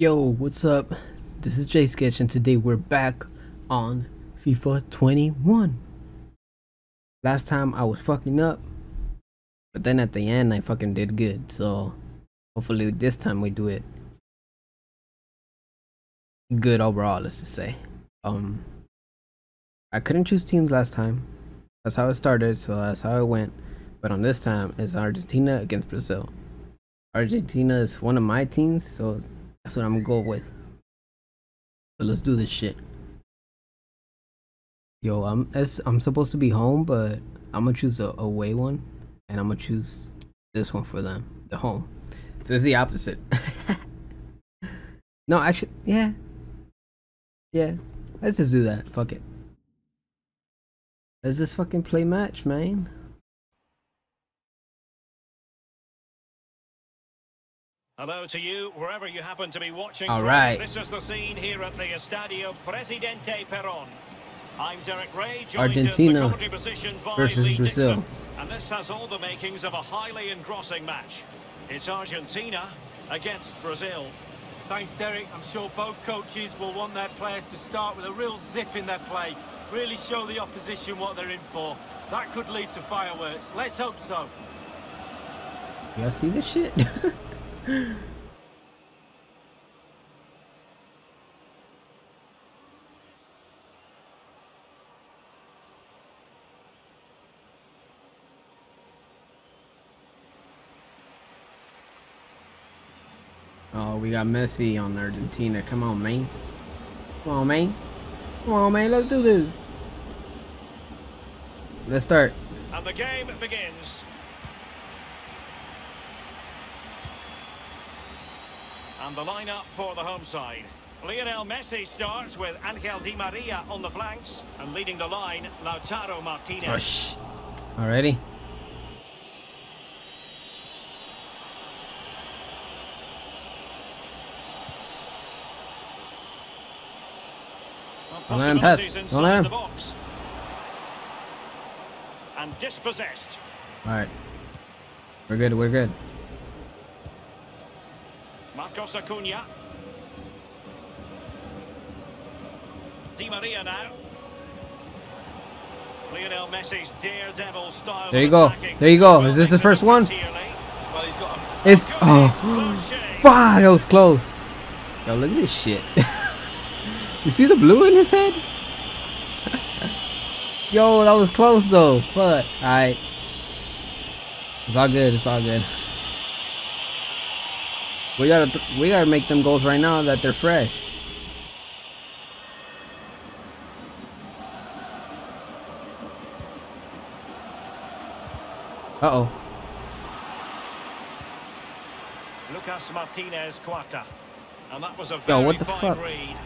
Yo, what's up? This is Jay Sketch, and today we're back on FIFA 21. Last time I was fucking up, but then at the end I fucking did good, so hopefully this time we do it good overall, let's just say. I couldn't choose teams last time. That's how it started, so that's how it went. But on this time, it's Argentina against Brazil. Argentina is one of my teams, so that's what I'm gonna go with. So let's do this shit. Yo, I'm supposed to be home, but I'm gonna choose a away one, and I'm gonna choose this one for them, the home. So it's the opposite. No, actually, yeah. Let's just do that. Fuck it. Let's just fucking play match, man. Hello to you, wherever you happen to be watching. All right. This is the scene here at the Estadio Presidente Peron. I'm Derek Ray, joined Argentina versus Lee Brazil. Dixon, and this has all the makings of a highly engrossing match. It's Argentina against Brazil. Thanks, Derek. I'm sure both coaches will want their players to start with a real zip in their play. Really show the opposition what they're in for. That could lead to fireworks. Let's hope so. Y'all see this shit? Oh, we got Messi on Argentina. Come on, man. Come on, man. Come on, man. Let's do this. Let's start. And the game begins. And the lineup for the home side. Lionel Messi starts with Angel Di Maria on the flanks, and leading the line, Lautaro Martinez. Oh, alrighty. Don't let him pass. Don't let him. And dispossessed. Alright. We're good, we're good. Marcos Acuna. Di Maria now. Lionel Messi's daredevil style. There you go. There you go. Is this the first one? Well, he's got a... It's... Oh. Fuck, that was close. Yo, look at this shit. You see the blue in his head? Yo, that was close though. Fuck. Alright. It's all good. It's all good. We gotta make them goals right now that they're fresh. Uh-oh. Lucas Martinez Quarta. And that was a very fine read.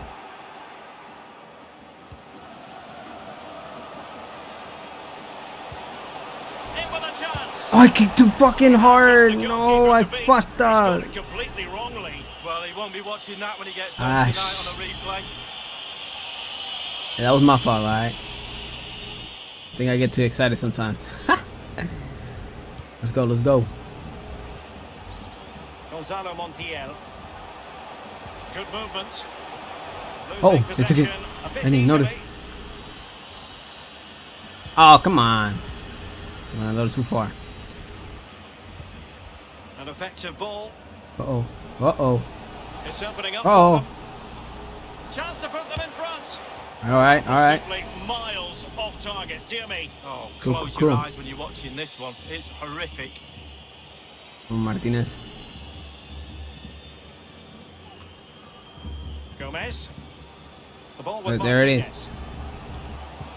Oh, I kicked too fucking hard. No, I fucked up. Completely wrongly. Well, he won't be watching that when he gets home tonight on a replay. Yeah, that was my fault, alright. I think I get too excited sometimes. Let's go, let's go. Gonzalo Montiel. Good movement. Oh, they took it. I didn't even notice. Oh, come on. A little too far. An effective ball. Uh oh. Uh oh. It's opening up. Uh oh. Chance to put them in front. All right. All right. Miles off target. Dear me. Oh, close your eyes when you're watching this one. It's horrific. Martinez. Gomez. The ball was there. It is.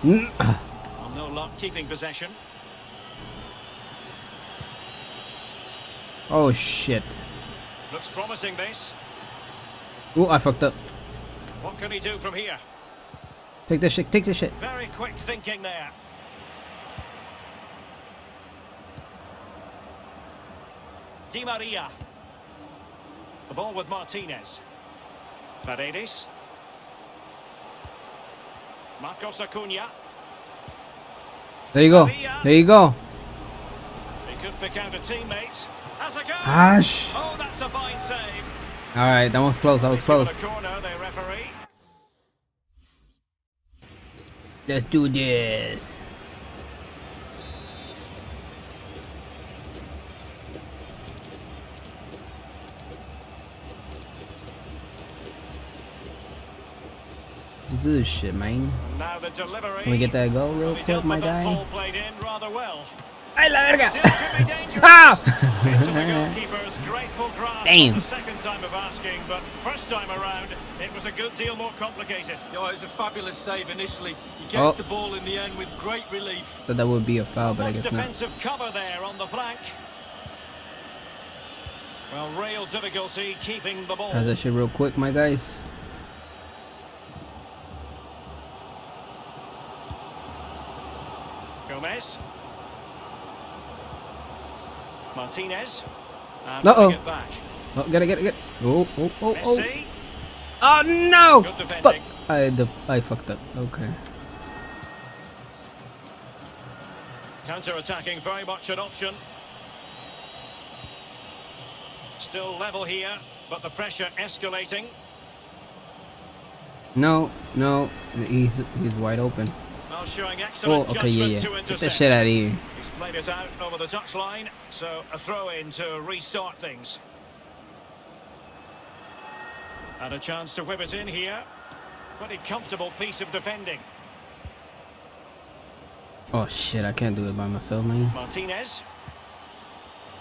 No luck keeping possession. Oh shit. Looks promising this. Oh, I fucked up. What can he do from here? Take this shit, take this shit. Very quick thinking there. Di Maria. The ball with Martinez. Paredes. Marcos Acuna. There you go. There you go. He could pick out a teammate. Ash. Oh, that's a fine save. Alright, that was close, that was close. Let's do this. Let's do this shit, man. Can we get that goal real quick, my guy? Ay, la verga! Ah! Damn. Second time of asking, but first time around, it was a good deal more complicated. Yo, it was a fabulous save initially. He gets the ball in the end with great relief. But that would be a foul, but I guess not. Defensive cover there on the flank. Well, real difficulty keeping the ball. How's that shit real quick, my guys? Gomez. Martinez. Uh-oh. Oh, get it. Oh. Messi. Oh, no. Fuck. I fucked up. Okay. Counter-attacking, very much an option. Still level here, but the pressure escalating. No. He's wide open. Well, showing excellent judgment. Get that shit out of here. Played it out over the touchline, so a throw in to restart things. And a chance to whip it in here. Pretty comfortable piece of defending. Oh shit, I can't do it by myself, man. Martinez.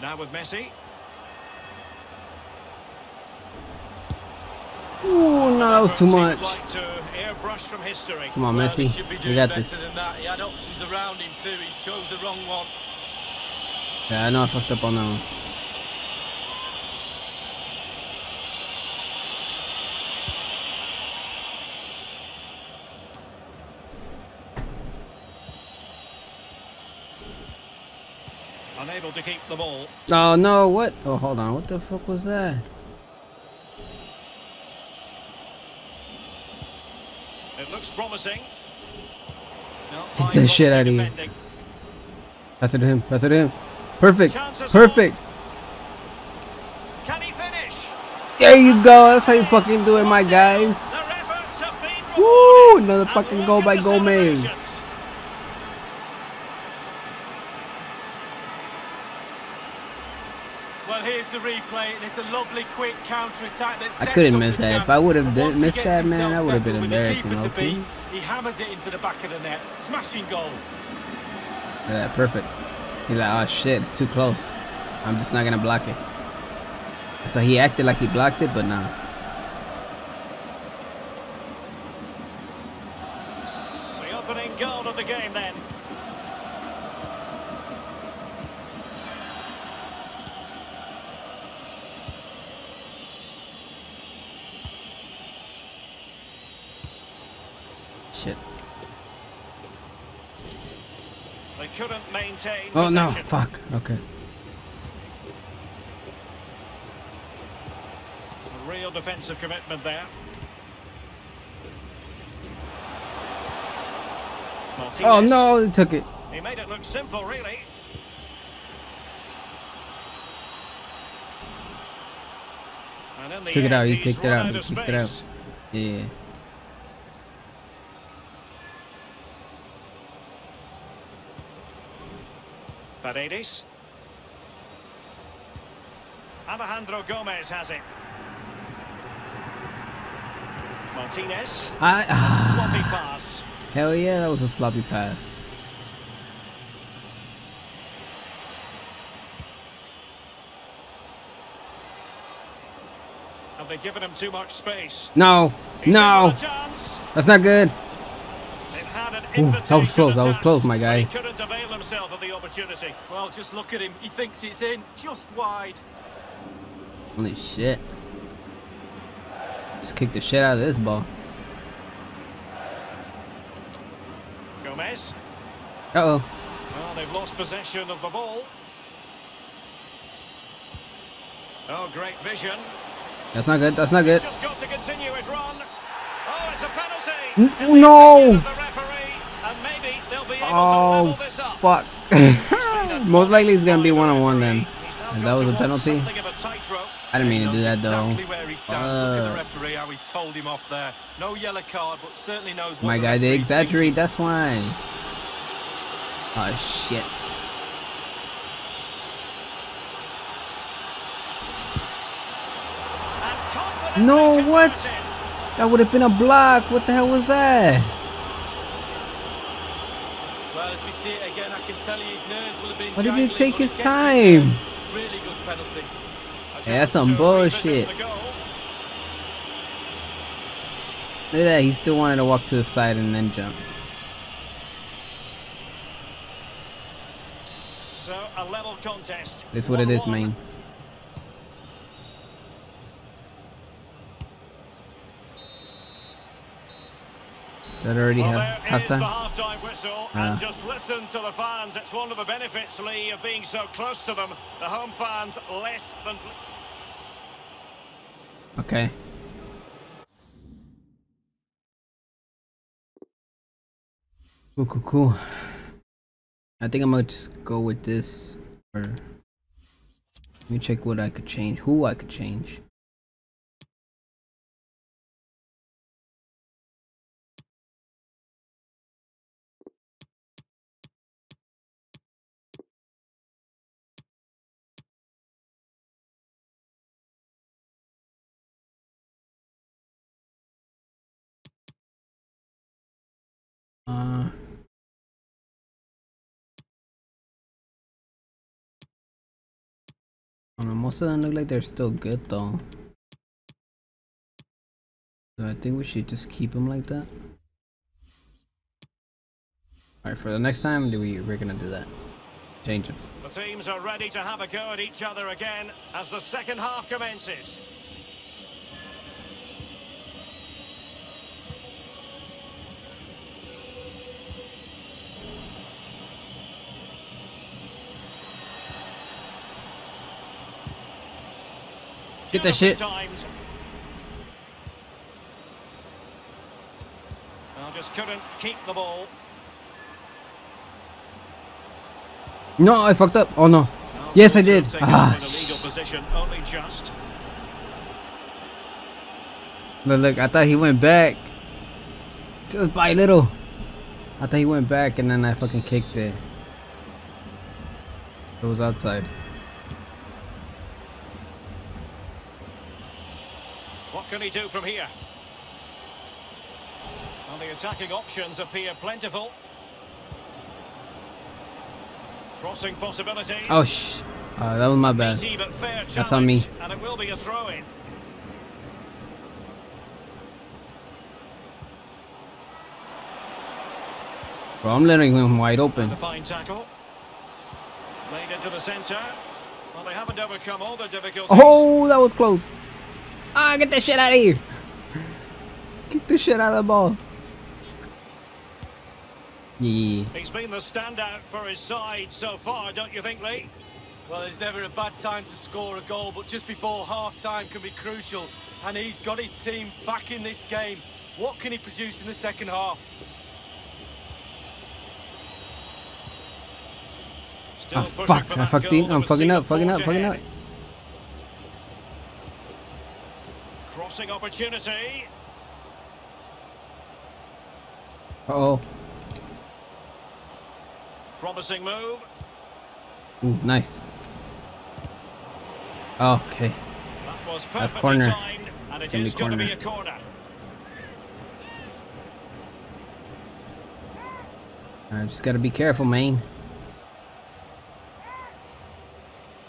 Now with Messi. Ooh, no, that was too much. Come on, Messi. We got this. Yeah, I know I fucked up on that one. Unable to keep the ball. Oh, no, what? Oh, hold on. What the fuck was that? It looks promising. Get that shit out of here. Pass it to him. Perfect. Can he finish? There you go. That's how you fucking do it, my guys. Woo! Another fucking goal by Gomez. Well, here's the replay, and it's a lovely quick counter-attack. I couldn't miss that. If I would have missed that, man, that would have been embarrassing. Okay. He hammers it into the back of the net. Smashing goal. Yeah, perfect. He's like, oh shit, it's too close. I'm just not gonna block it. So he acted like he blocked it, but nah. The opening goal of the game then. Shit. They couldn't maintain. Oh no, fuck. Okay. A real defensive commitment there. Martinez. Oh no, they took it. He made it look simple, really. And in the took it out, you kicked it out, Yeah. Paredes. Alejandro Gomez has it. Martinez. Sloppy pass. Hell yeah, that was a sloppy pass. Have they given him too much space? No. That's not good. Ooh, that was close, my guy. He couldn't avail himself of the opportunity. Well, just look at him. He thinks it's in, just wide. Holy shit. Let's kick the shit out of this ball. Gomez. Uh-oh. Well, they've lost possession of the ball. Oh, great vision. That's not good, He's just got to continue his run. Oh, it's a penalty. No! Oh fuck! Most likely it's gonna be 1-on-1 then. If that was a penalty, I didn't mean to do that though. My guy, they exaggerate. That's why. Oh shit. No, what? That would have been a block. What the hell was that? Well, as we see it again, I can tell you his nerves will have been. Why did he take his time? Really good penalty. Hey, that's some bullshit. Look at that. He still wanted to walk to the side and then jump. So a level contest. That's what it is, man. That already half time. Half-time whistle, and just listen to the fans. It's one of the benefits, Lee, of being so close to them. The home fans less than. Okay. Cool. I think I'm gonna just go with this. Or let me check what I could change. Who I could change. Most of them look like they're still good though. So I think we should just keep them like that. Alright, for the next time we're gonna do that. Change them. The teams are ready to have a go at each other again as the second half commences. Get that shit. I just couldn't keep the ball. No, I fucked up. Oh no. Yes, I did. Ah. But look, I thought he went back. Just by little. I thought he went back and then I fucking kicked it. It was outside. What can he do from here? Well, the attacking options appear plentiful. Crossing possibilities. Oh shh! That was my bad. Easy, but fair. That's on me. And it will be a throw-in. Bro, I'm letting him wide open. A fine tackle. Laid into the centre. Well, they haven't overcome all the difficulties. Oh, that was close. Ah, get that shit out of here. Get the shit out of the ball. Yeah. He's been the standout for his side so far, don't you think, Lee? Well, there's never a bad time to score a goal, but just before half-time can be crucial. And he's got his team back in this game. What can he produce in the second half? Still fuck. I fucked in. I'm fucking up. Crossing opportunity. Uh-oh. Promising move. Ooh, nice. Okay. That was perfectly timed, and it's going to be a corner. I just got to be careful, man.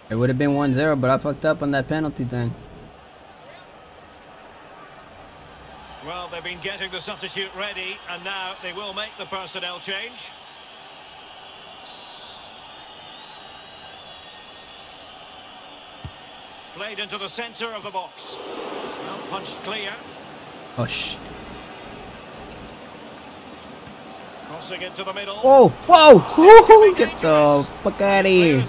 It would have been 1-0, but I fucked up on that penalty thing. Well, they've been getting the substitute ready, and now they will make the personnel change. Played into the centre of the box. Now punched clear. Hush. Crossing into the middle. Whoa! Whoa! Get the fuck out of here.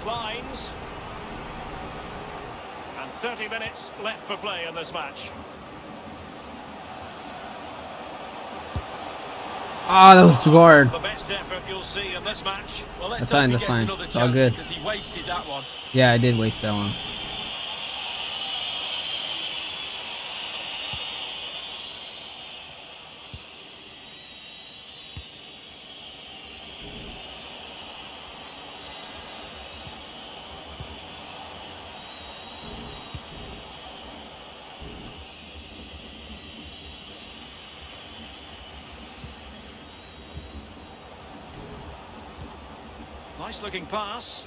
And 30 minutes left for play in this match. Ah, that was too hard. The best effort you'll see in this match. Well, that's fine, that's fine. It's all good. He wasted that one. Yeah, I did waste that one. Nice looking pass.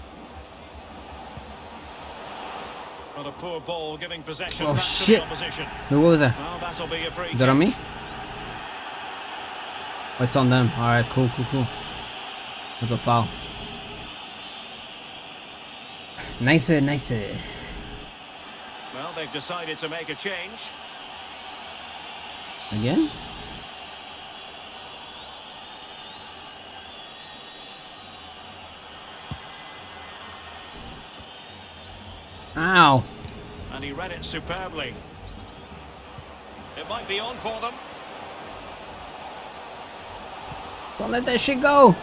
Not a poor ball giving possession. Oh shit! Who was that? Is that on me? Oh, it's on them. Alright, cool, cool, cool. That's a foul. Nice, nice. Well, they've decided to make a change. Again? Ow. And he read it superbly. It might be on for them. Don't let that shit go.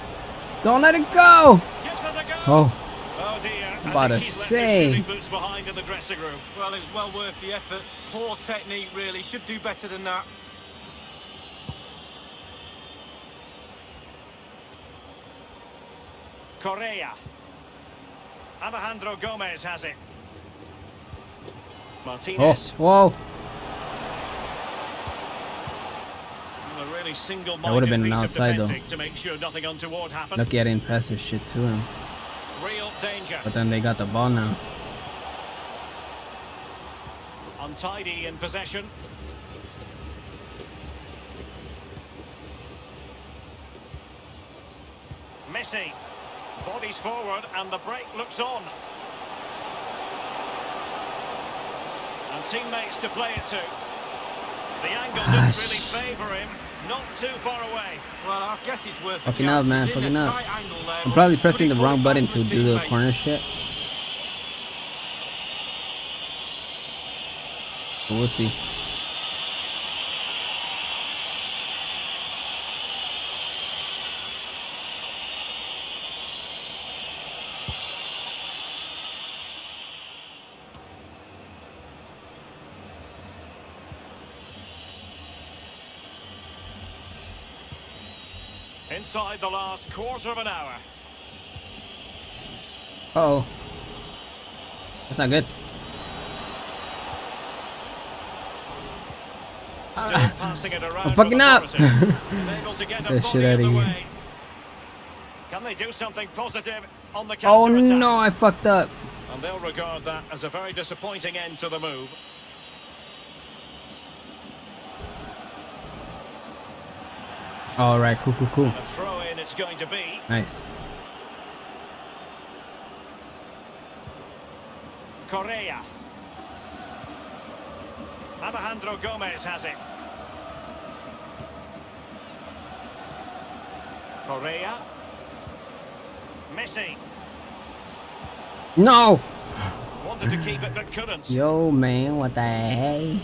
Don't let it go. Gives it a go. Oh. Oh dear. I'm about to say. Boots behind in the dressing room. Well, it was well worth the effort. Poor technique, really. Should do better than that. Correa. Alejandro Gomez has it. Martinez. Oh, whoa. A really single that would have been an outside though. To make sure nothing untoward happened. Look, I didn't pass this shit to him. Real danger. But then they got the ball now. Untidy in possession. Messi. Bodies forward and the break looks on. And teammates to play it to. The angle didn't really favour him. Not too far away. Well, I guess he's worth fucking out, man. Fucking out. I'm probably pressing the wrong button to do the corner shit. But we'll see. Inside the last quarter of an hour. Uh oh. That's not good. Still passing it around. I'm fucking up. Get shit out of here. Can they do something positive on the counter attack? Oh no, I fucked up. And they'll regard that as a very disappointing end to the move. All right, cool, cool, cool. Throw in, it's going to be. Nice. Correa. Alejandro Gomez has it. Correa. Messi. No. Wanted to keep it but couldn't. Yo, man, what the hey?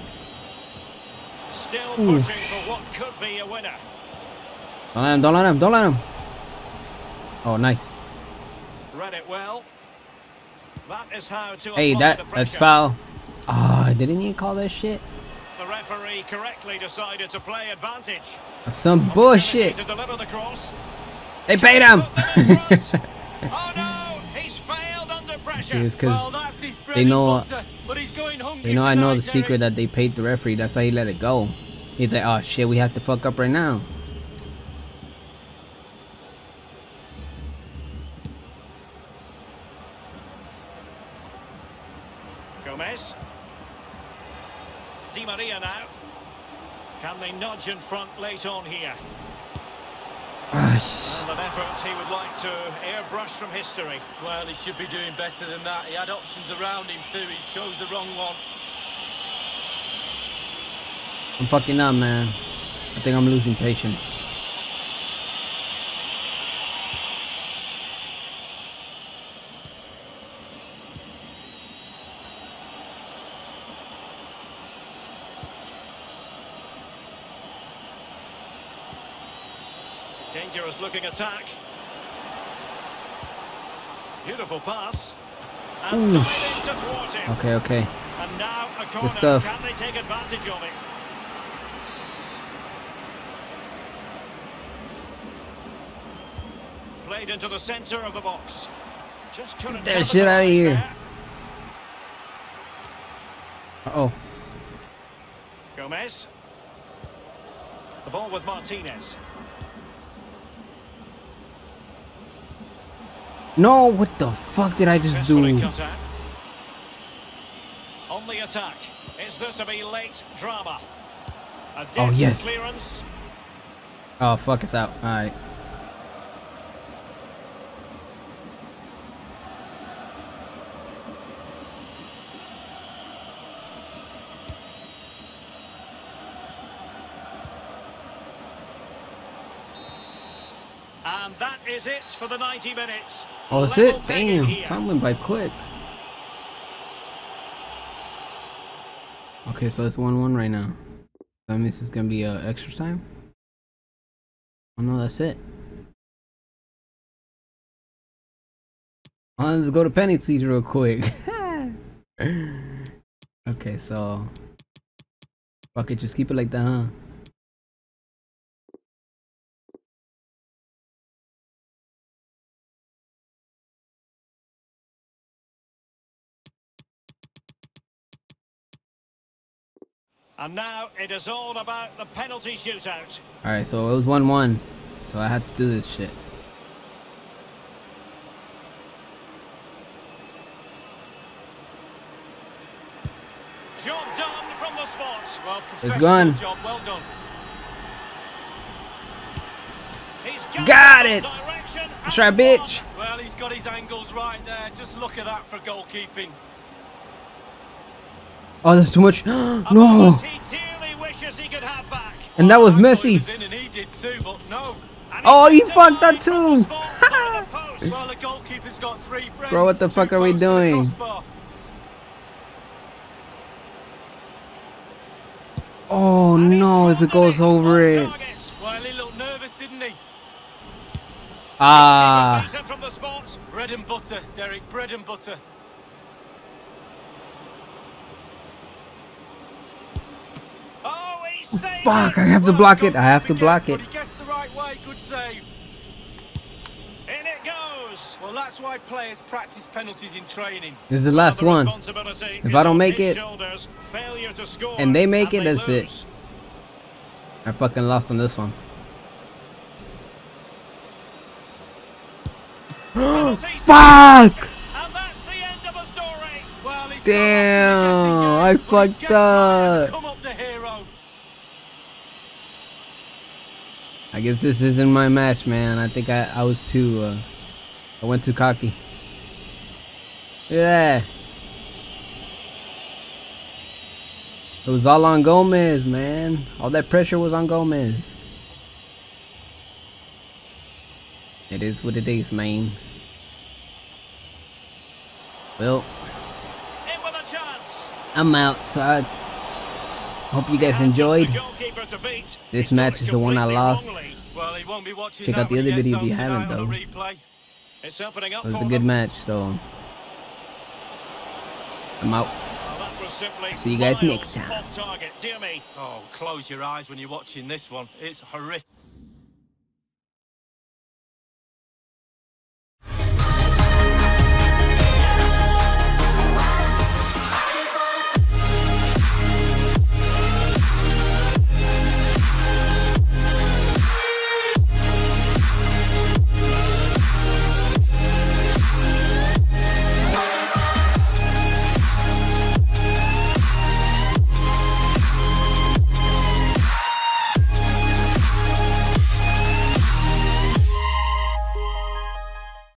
Still pushing for what could be a winner. Don't let him, don't let him, don't let him. Oh, nice. Read it well. That is how to hey, that's foul. Ah, oh, didn't he call that shit? The referee correctly decided to play advantage. That's some bullshit. To deliver the cross. They paid him. Oh no, he's failed under pressure. It's because they know, I know the secret that they paid the referee. That's why he let it go. He's like, oh shit, we have to fuck up right now. Gomez. Di Maria now. Can they nudge in front late on here? And an effort he would like to airbrush from history. Well, he should be doing better than that. He had options around him too. He chose the wrong one. I'm fucking up, man. I think I'm losing patience. Dangerous looking attack. Beautiful pass. And it. Okay, okay. And now a corner. Good stuff. Can they take advantage of it? Played into the center of the box. Just couldn't. Get that shit out of here. Uh-oh. Gomez. The ball with Martinez. No, what the fuck did I just do? On the attack. Is there to be late drama? Oh, yes. Clearance. Oh, fuck, it's out. All right. And that is it for the 90 minutes. Oh, that's it? Damn, time went by quick. Okay, so it's 1-1 right now. That means it's gonna be extra time. Oh no, that's it. Oh, let's go to penalty real quick. Okay, so fuck it, just keep it like that, huh? And now it is all about the penalty shootout. Alright, so it was 1-1. So I had to do this shit. Job done from the spot. Well, it's gone. Job well done. He's got it! That's right, bitch. Well, he's got his angles right there. Just look at that for goalkeeping. Oh, that's too much. No. And that was Messi. Oh, he fucked that too. Bro, what the fuck are we doing? Oh no, if it goes over it. Ah. Bread and butter, Derek. Bread and butter. Fuck, I have to block it. I have to block it. Well, that's why players practice penalties in training. This is the last one. If I don't make it and they make it, that's it. I fucking lost on this one. Fuck! Damn, I fucked up. I guess this isn't my match, man. I think I was too, I went too cocky. Yeah. It was all on Gomez, man. All that pressure was on Gomez. It is what it is, man. Well, I'm out, so hope you guys enjoyed. This match is the one I lost. Check out the other video if you haven't, though. It was a good match, so I'm out. See you guys next time. Oh, close your eyes when you're watching this one. It's horrific.